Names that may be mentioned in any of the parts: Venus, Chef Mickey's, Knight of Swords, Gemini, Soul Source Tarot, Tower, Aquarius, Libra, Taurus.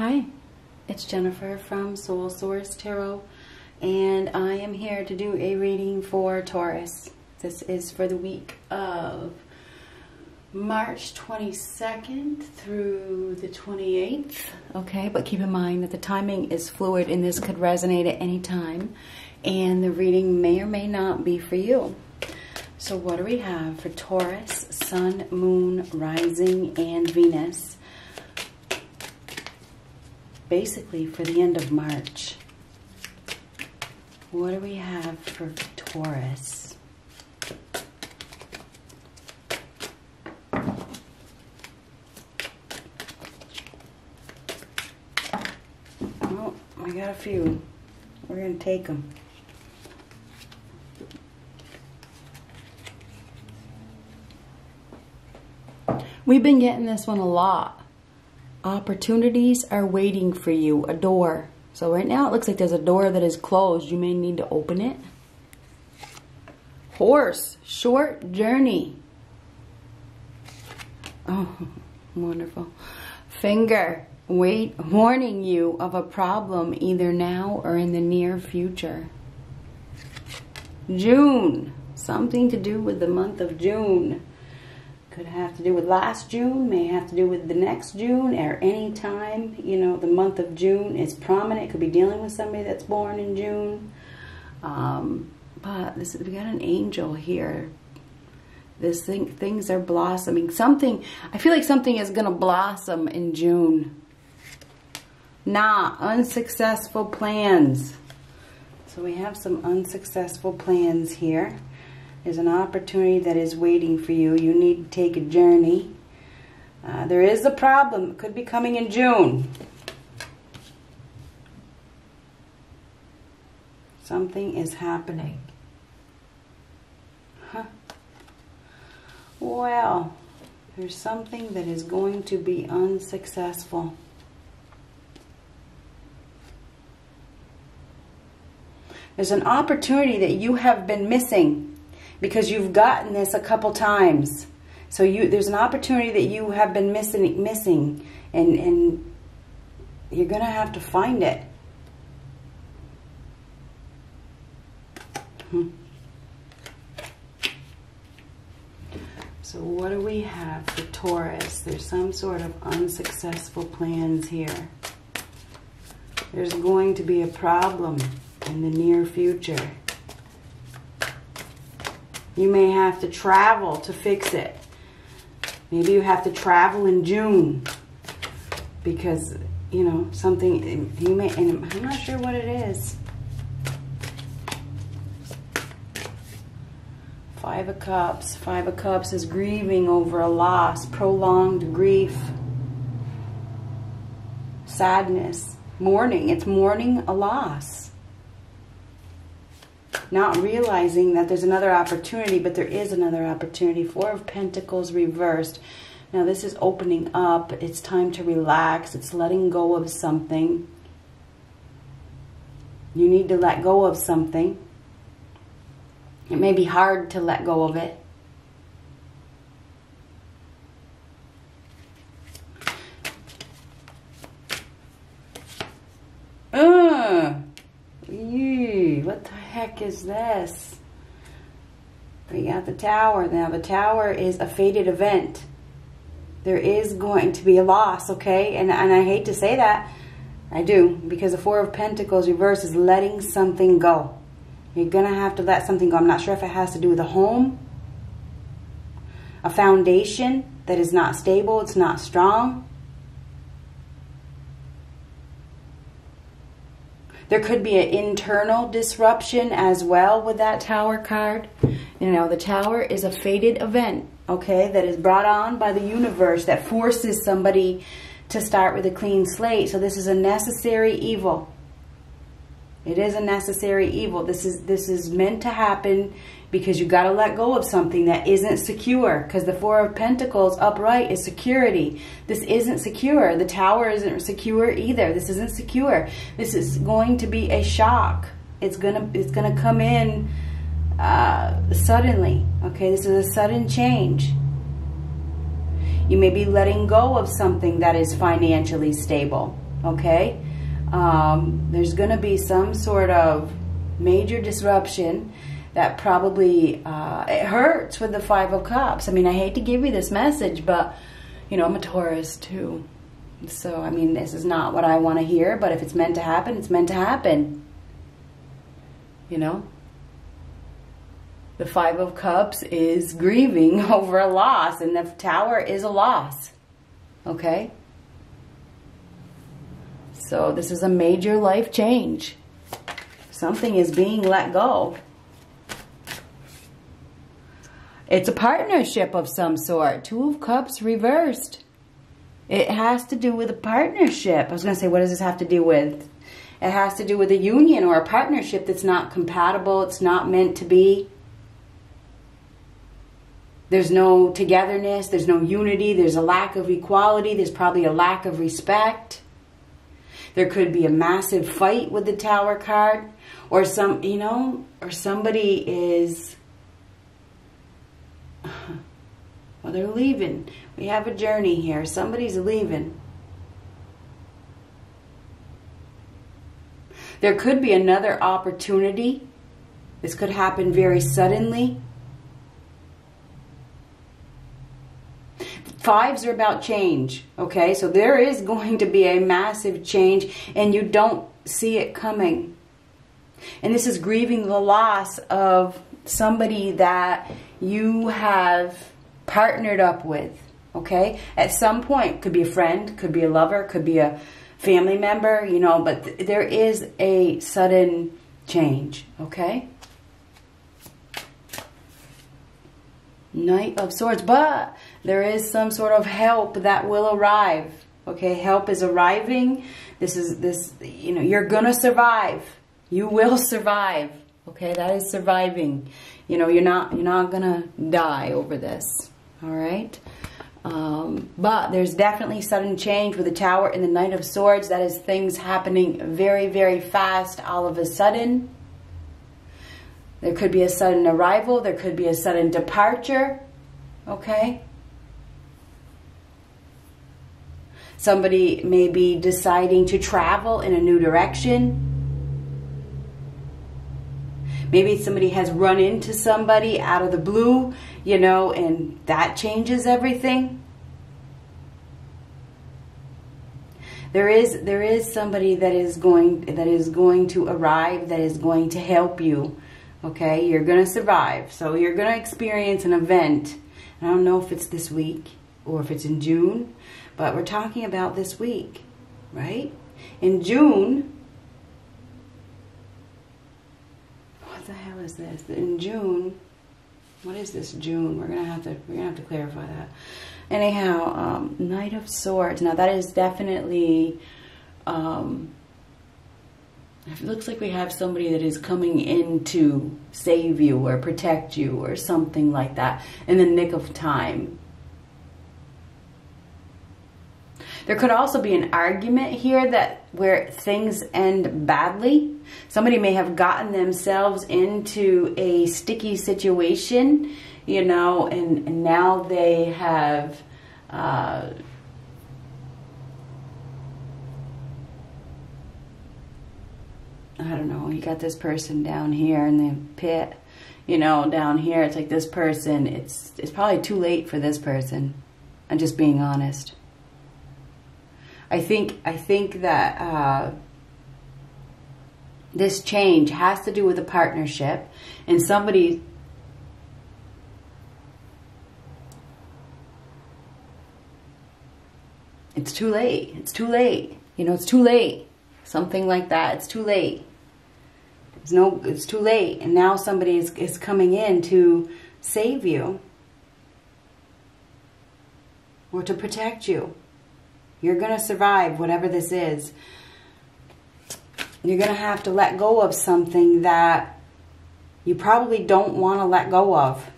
Hi, it's Jennifer from Soul Source Tarot, and I am here to do a reading for Taurus. This is for the week of March 22nd through the 28th. Okay, but keep in mind that the timing is fluid and this could resonate at any time, and the reading may or may not be for you. So what do we have for Taurus, Sun, Moon, Rising, and Venus? Basically for the end of March. What do we have for Taurus? Oh, I got a few. We're going to take them. We've been getting this one a lot. Opportunities are waiting for you, a door. So right now it looks like there's a door that is closed. You may need to open it. Horse, short journey. Oh, wonderful. Finger, wait, warning you of a problem either now or in the near future. June, something to do with the month of June. Could have to do with last June, may have to do with the next June, or any time. You know, the month of June is prominent. Could be dealing with somebody that's born in June. But this is, we got an angel here. This thing, things are blossoming. Something, I feel like something is going to blossom in June. Nah, unsuccessful plans. So we have some unsuccessful plans here. There's an opportunity that is waiting for you. You need to take a journey. There is a problem. It could be coming in June. Something is happening. Huh. Well, there's something that is going to be unsuccessful. There's an opportunity that you have been missing, because you've gotten this a couple times. So there's an opportunity that you have been missing, and you're going to have to find it. So what do we have for Taurus? There's some sort of unsuccessful plans here. There's going to be a problem in the near future. You may have to travel to fix it. Maybe you have to travel in June because, you know, something, you may, and I'm not sure what it is. 5 of Cups. 5 of Cups is grieving over a loss, prolonged grief, sadness, mourning. It's mourning a loss. Not realizing that there's another opportunity, but there is another opportunity. 4 of Pentacles reversed. Now this is opening up. It's time to relax. It's letting go of something. You need to let go of something. It may be hard to let go of it. What the heck is this? We got the Tower. Now the Tower is a fated event. There is going to be a loss, okay? And I hate to say that. I do, because the 4 of Pentacles reverse is letting something go. You're going to have to let something go. I'm not sure if it has to do with a home, a foundation that is not stable, it's not strong. There could be an internal disruption as well with that Tower card. You know, the Tower is a fated event, okay, that is brought on by the universe that forces somebody to start with a clean slate. So this is a necessary evil. It is a necessary evil. This is meant to happen because you got to let go of something that isn't secure, because the 4 of Pentacles upright is security. This isn't secure. The Tower isn't secure either. This isn't secure. This is going to be a shock. It's gonna come in suddenly. Okay, this is a sudden change. You may be letting go of something that is financially stable. okay? There's going to be some sort of major disruption that probably, it hurts with the 5 of Cups. I mean, I hate to give you this message, but, you know, I'm a Taurus too. So, I mean, this is not what I want to hear, but if it's meant to happen, it's meant to happen. You know? The 5 of Cups is grieving over a loss, and the Tower is a loss. Okay? So, this is a major life change. Something is being let go. It's a partnership of some sort. 2 of Cups reversed. It has to do with a partnership. I was going to say, what does this have to do with? It has to do with a union or a partnership that's not compatible. It's not meant to be. There's no togetherness. There's no unity. There's a lack of equality. There's probably a lack of respect. There could be a massive fight with the Tower card. Or some, you know, or somebody is... Well, they're leaving. We have a journey here. Somebody's leaving. There could be another opportunity. This could happen very suddenly. 5s are about change, okay? So there is going to be a massive change, and you don't see it coming. And this is grieving the loss of somebody that you have partnered up with, okay? At some point, could be a friend, could be a lover, could be a family member, you know, but there is a sudden change, okay? Knight of Swords, but there is some sort of help that will arrive, okay? Help is arriving. This, you know, you're gonna survive. You will survive, okay? That is surviving. You know, you're not gonna die over this. All right. But there's definitely sudden change with the Tower and the Knight of Swords. That is things happening very, very fast all of a sudden. There could be a sudden arrival. There could be a sudden departure. Okay. Somebody may be deciding to travel in a new direction. Maybe somebody has run into somebody out of the blue, you know, and that changes everything. There is somebody that is going to arrive, that is going to help you. Okay, you're going to survive. So you're going to experience an event. And I don't know if it's this week or if it's in June, but we're talking about this week, right? In June. What the hell is this? In June, what is this June? We're gonna have to clarify that. Anyhow, Knight of Swords. Now that is definitely. It looks like we have somebody that is coming in to save you or protect you or something like that in the nick of time. There could also be an argument here that where things end badly. Somebody may have gotten themselves into a sticky situation, you know, and now they have, I don't know, you got this person down here in the pit, you know, down here. It's like this person, it's probably too late for this person. I'm just being honest. I think that this change has to do with a partnership, and somebody it's too late, you know, it's too late, something like that. It's too late. It's too late, and now somebody is coming in to save you or to protect you. You're going to survive whatever this is. You're going to have to let go of something that you probably don't want to let go of.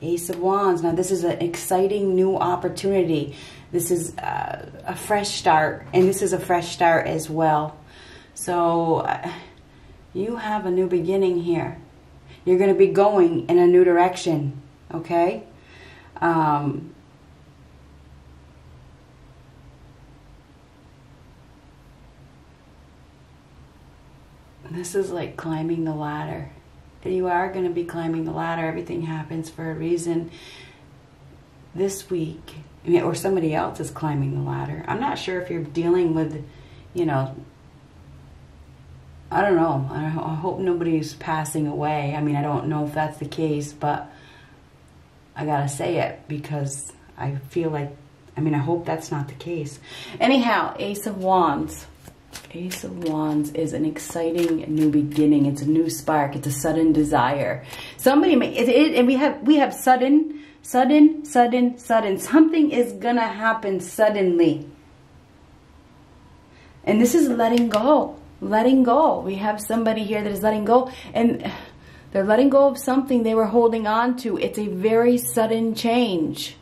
Ace of Wands. Now, this is an exciting new opportunity. This is a fresh start, and this is a fresh start as well. So, you have a new beginning here. You're going to be going in a new direction, okay? This is like climbing the ladder. You are going to be climbing the ladder. Everything happens for a reason this week. I mean, or somebody else is climbing the ladder. I'm not sure if you're dealing with, you know, I don't know. I hope nobody's passing away. I mean, I don't know if that's the case, but I gotta say it because I feel like, I mean, I hope that's not the case. Anyhow, Ace of Wands. Ace of Wands is an exciting new beginning. It's a new spark. It's a sudden desire. Somebody may, and we have sudden. Something is gonna happen suddenly. And this is letting go. Letting go. We have somebody here that is letting go, and they're letting go of something they were holding on to. It's a very sudden change.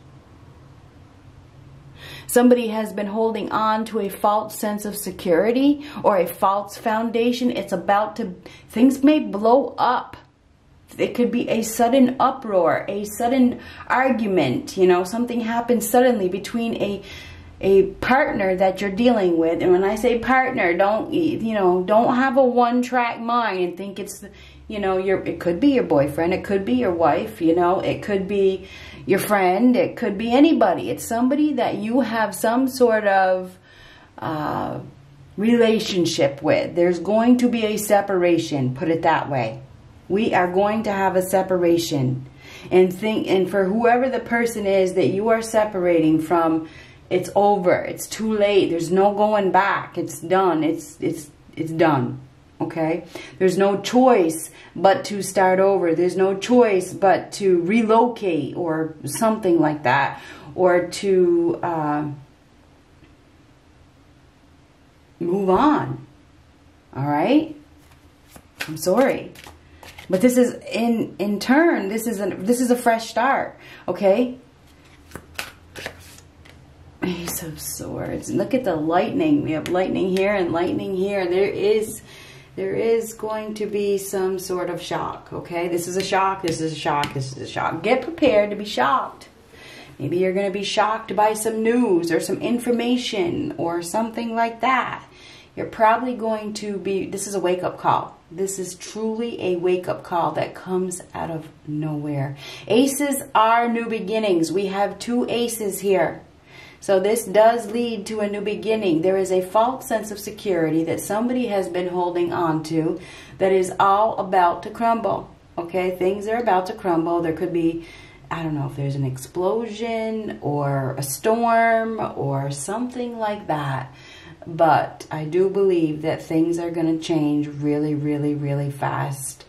Somebody has been holding on to a false sense of security or a false foundation. It's about to, things may blow up. It could be a sudden uproar, a sudden argument, you know, something happens suddenly between a partner that you're dealing with. And when I say partner, don't, you know, don't have a one-track mind and think it's, you know, it could be your boyfriend, it could be your wife, you know, it could be your friend, it could be anybody. It's somebody that you have some sort of relationship with. There's going to be a separation, put it that way. We are going to have a separation. And for whoever the person is that you are separating from, it's over. It's too late. There's no going back. It's done. It's done. Okay? There's no choice but to start over. There's no choice but to relocate or something like that, or to move on. All right? I'm sorry. But this is in turn, this is a fresh start, okay? Ace of Swords. Look at the lightning. We have lightning here and lightning here. There is going to be some sort of shock, okay? This is a shock. This is a shock. This is a shock. Get prepared to be shocked. Maybe you're going to be shocked by some news or some information or something like that. You're probably going to be, this is a wake-up call. This is truly a wake-up call that comes out of nowhere. Aces are new beginnings. We have two aces here. So this does lead to a new beginning. There is a false sense of security that somebody has been holding on to that is all about to crumble. Okay, things are about to crumble. There could be, I don't know if there's an explosion or a storm or something like that. But I do believe that things are going to change really, really, really fast.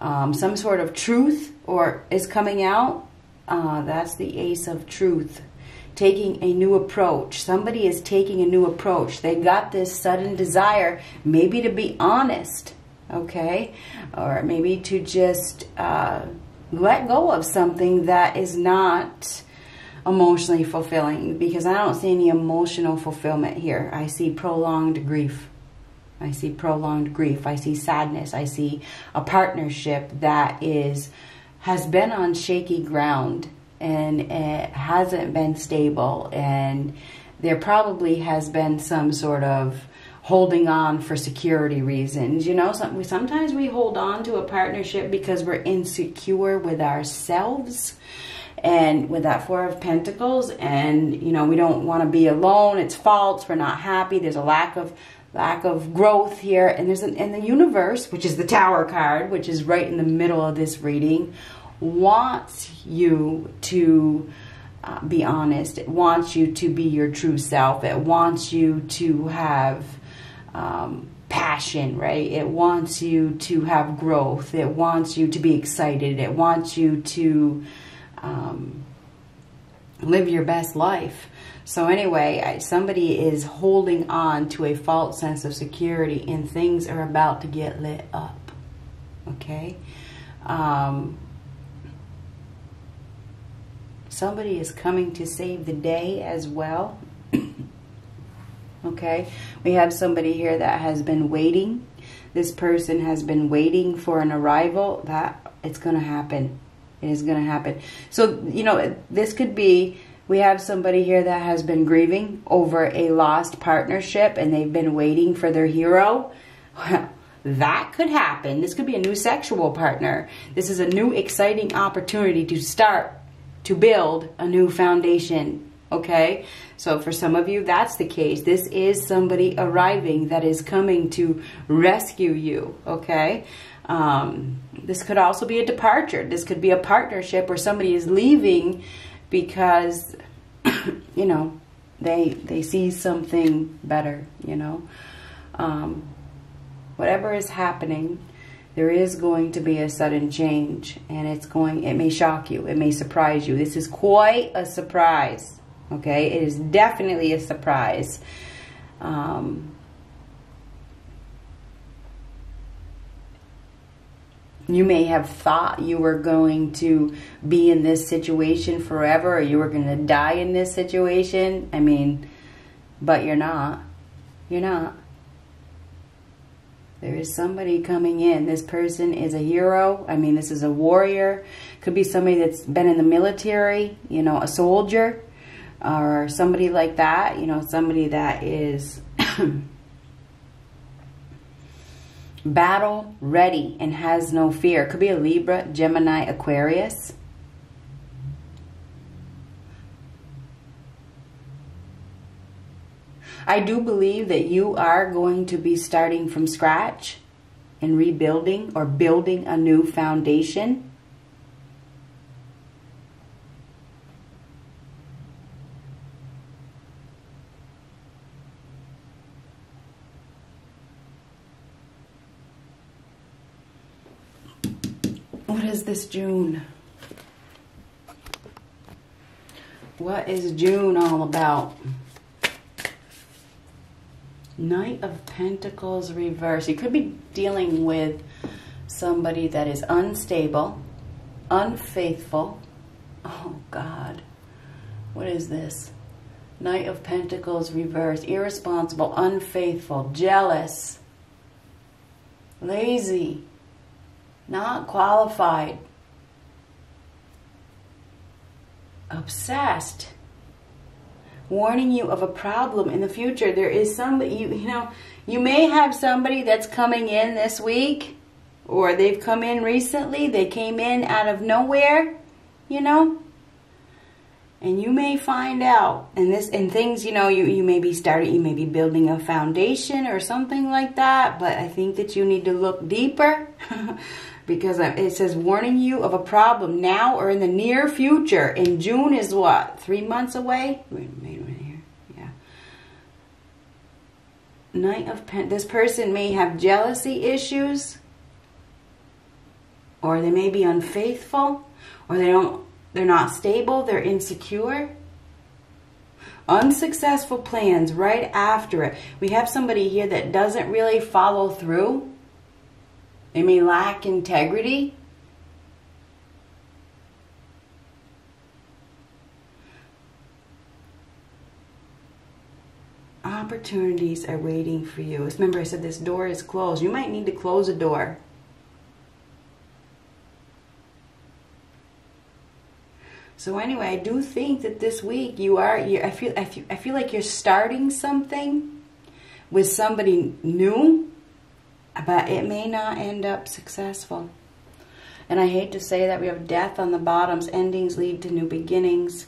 Some sort of truth or is coming out. That's the Ace of Truth. Taking a new approach. Somebody is taking a new approach. They got this sudden desire maybe to be honest. Okay? Or maybe to just let go of something that is not emotionally fulfilling, because I don't see any emotional fulfillment here. I see prolonged grief. I see prolonged grief. I see sadness. I see a partnership that has been on shaky ground and it hasn't been stable, and there probably has been some sort of holding on for security reasons. You know, sometimes we hold on to a partnership because we're insecure with ourselves. And with that Four of Pentacles, and you know, we don't want to be alone. It's false. We're not happy. There's a lack of growth here, and there's and the universe, which is the Tower card, which is right in the middle of this reading, wants you to be honest. It wants you to be your true self. It wants you to have passion, right? It wants you to have growth. It wants you to be excited. It wants you to live your best life. So anyway, somebody is holding on to a false sense of security, and things are about to get lit up. Okay? Somebody is coming to save the day as well. Okay? We have somebody here that has been waiting. This person has been waiting for an arrival. That it's going to happen. It is going to happen. So, you know, this could be, we have somebody here that has been grieving over a lost partnership, and they've been waiting for their hero. That could happen. This could be a new sexual partner. This is a new exciting opportunity to start to build a new foundation. Okay, so for some of you, that's the case. This is somebody arriving that is coming to rescue you. Okay, this could also be a departure. This could be a partnership where somebody is leaving because, you know, they see something better, you know. Whatever is happening, there is going to be a sudden change, and it may shock you. It may surprise you. This is quite a surprise. Okay, it is definitely a surprise. You may have thought you were going to be in this situation forever, or you were going to die in this situation. I mean, but you're not. You're not. There is somebody coming in. This person is a hero. I mean, this is a warrior. Could be somebody that's been in the military, you know, a soldier. Or somebody like that, you know, somebody that is battle ready and has no fear. It could be a Libra, Gemini, Aquarius. I do believe that you are going to be starting from scratch and rebuilding or building a new foundation. What is this June? What is June all about? Knight of Pentacles reverse. You could be dealing with somebody that is unstable, unfaithful. Oh God, what is this? Knight of Pentacles reverse, irresponsible, unfaithful, jealous, lazy. Not qualified, obsessed, warning you of a problem in the future. There is somebody, you know, you may have somebody that's coming in this week, or they've come in recently. They came in out of nowhere, you know, and you may find out, and things, you know, you may be starting, you may be building a foundation or something like that, but I think that you need to look deeper. Because it says warning you of a problem now or in the near future. And June is what? 3 months away? Wait here. Yeah. Knight of Pentacles. This person may have jealousy issues. Or they may be unfaithful. Or they're not stable. They're insecure. Unsuccessful plans right after it. We have somebody here that doesn't really follow through. They may lack integrity. Opportunities are waiting for you. Remember, I said this door is closed. You might need to close a door. So anyway, I do think that this week you are. I feel like you're starting something with somebody new. But it may not end up successful. And I hate to say that we have death on the bottoms. Endings lead to new beginnings.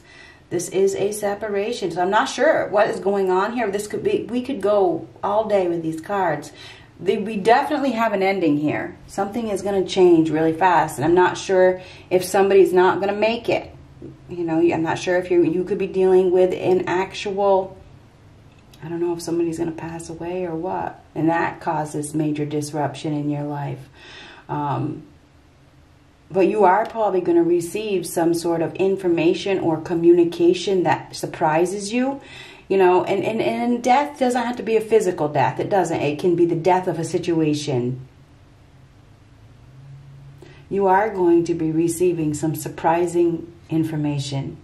This is a separation. So I'm not sure what is going on here. This could be, we could go all day with these cards. We definitely have an ending here. Something is going to change really fast. And I'm not sure if somebody's not going to make it. You know, I'm not sure if you could be dealing with an actual... I don't know if somebody's going to pass away or what. And that causes major disruption in your life. But you are probably going to receive some sort of information or communication that surprises you. You know, and death doesn't have to be a physical death. It doesn't. It can be the death of a situation. You are going to be receiving some surprising information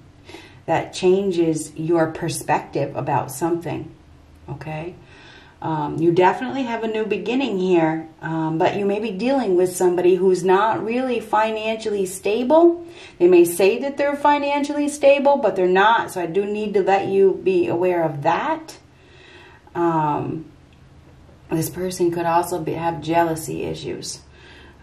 that changes your perspective about something. Okay, you definitely have a new beginning here, but you may be dealing with somebody who's not really financially stable. They may say that they're financially stable, but they're not, so I do need to let you be aware of that. This person could also have jealousy issues.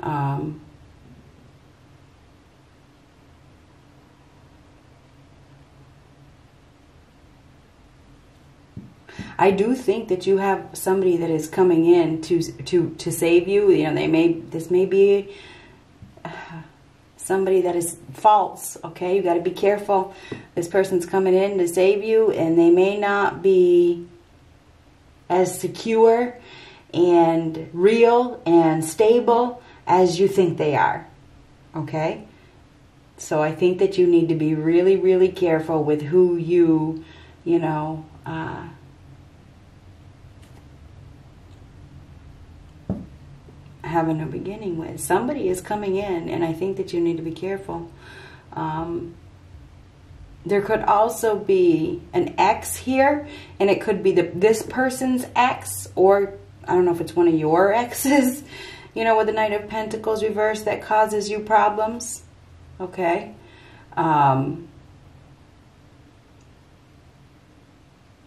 I do think that you have somebody that is coming in to save you. You know, this may be somebody that is false. Okay, you got to be careful. This person's coming in to save you, and they may not be as secure and real and stable as you think they are. Okay, so I think that you need to be really, really careful with who you, having a beginning with. Somebody is coming in, and I think that you need to be careful. There could also be an ex here, and it could be this person's ex, or I don't know if it's one of your exes, with the Knight of Pentacles reversed, that causes you problems. Okay.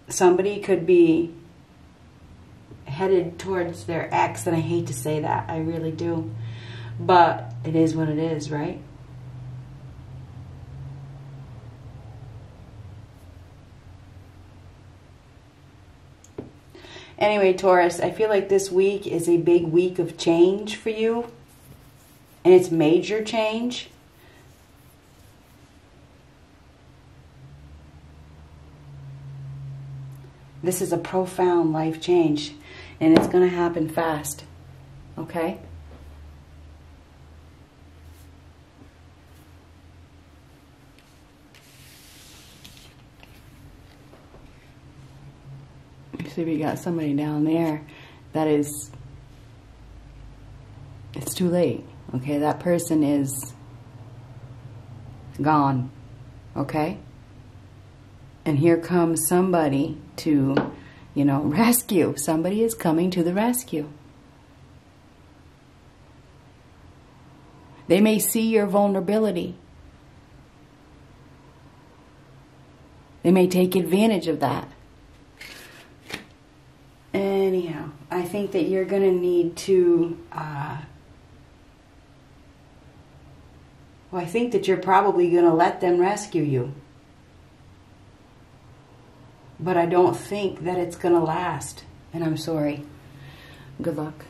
Somebody could be headed towards their ex, and I hate to say that, I really do, but it is what it is, right? Anyway, Taurus, I feel like this week is a big week of change for you, and it's major change. This is a profound life change, and it's going to happen fast, okay? See, we got somebody down there that is, it's too late, okay? That person is gone, okay? And here comes somebody to, rescue. Somebody is coming to the rescue. They may see your vulnerability. They may take advantage of that. Anyhow, I think that you're going to need to... I think that you're probably going to let them rescue you. But I don't think that it's going to last. And I'm sorry. Good luck.